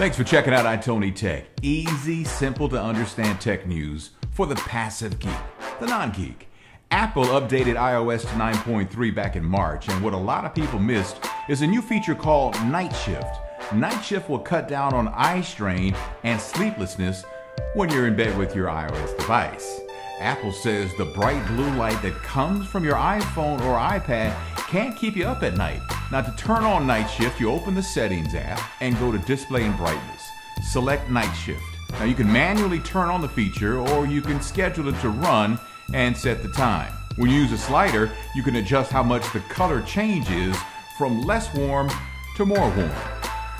Thanks for checking out iTony Tech. Easy, simple to understand tech news for the passive geek, the non-geek. Apple updated iOS to 9.3 back in March, and what a lot of people missed is a new feature called Night Shift. Night Shift will cut down on eye strain and sleeplessness when you're in bed with your iOS device. Apple says the bright blue light that comes from your iPhone or iPad can't keep you up at night. Now, to turn on Night Shift, you open the Settings app and go to Display and Brightness. Select Night Shift. Now, you can manually turn on the feature, or you can schedule it to run and set the time. When you use a slider, you can adjust how much the color changes from less warm to more warm.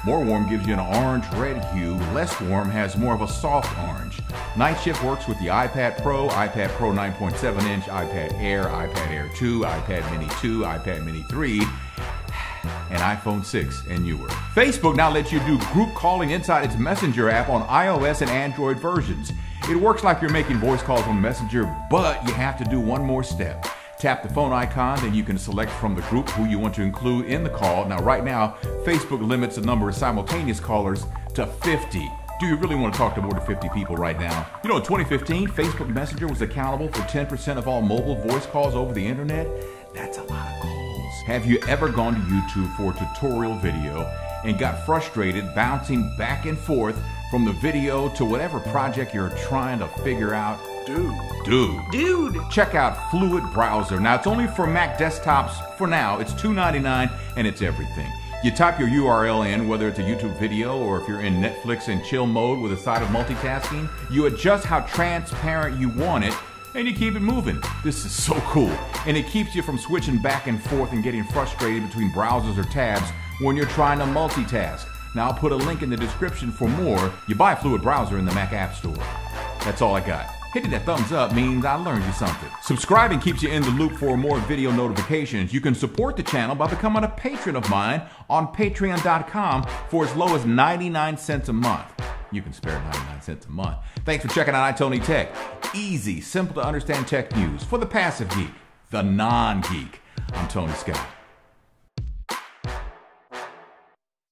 More warm gives you an orange-red hue. Less warm has more of a soft orange. Night Shift works with the iPad Pro, iPad Pro 9.7-inch, iPad Air, iPad Air 2, iPad Mini 2, iPad Mini 3, and iPhone 6 and newer. Facebook now lets you do group calling inside its Messenger app on iOS and Android versions. It works like you're making voice calls on Messenger, but you have to do one more step. Tap the phone icon, then you can select from the group who you want to include in the call. Now, right now, Facebook limits the number of simultaneous callers to 50. Do you really want to talk to more than 50 people right now? You know, in 2015, Facebook Messenger was accountable for 10% of all mobile voice calls over the internet. That's a lot of calls. Have you ever gone to YouTube for a tutorial video and got frustrated bouncing back and forth from the video to whatever project you're trying to figure out? Dude. Check out Fluid Browser. Now, it's only for Mac desktops for now. It's $2.99 and it's everything. You type your URL in, whether it's a YouTube video or if you're in Netflix and chill mode with a side of multitasking. You adjust how transparent you want it and you keep it moving. This is so cool. And it keeps you from switching back and forth and getting frustrated between browsers or tabs when you're trying to multitask. Now, I'll put a link in the description for more. You buy Fluid Browser in the Mac App Store. That's all I got. Hitting that thumbs up means I learned you something. Subscribing keeps you in the loop for more video notifications. You can support the channel by becoming a patron of mine on Patreon.com for as low as 99 cents a month. You can spare 99 cents a month. Thanks for checking out iTony Tech. Easy, simple to understand tech news for the passive geek, the non-geek. I'm Tony Scott.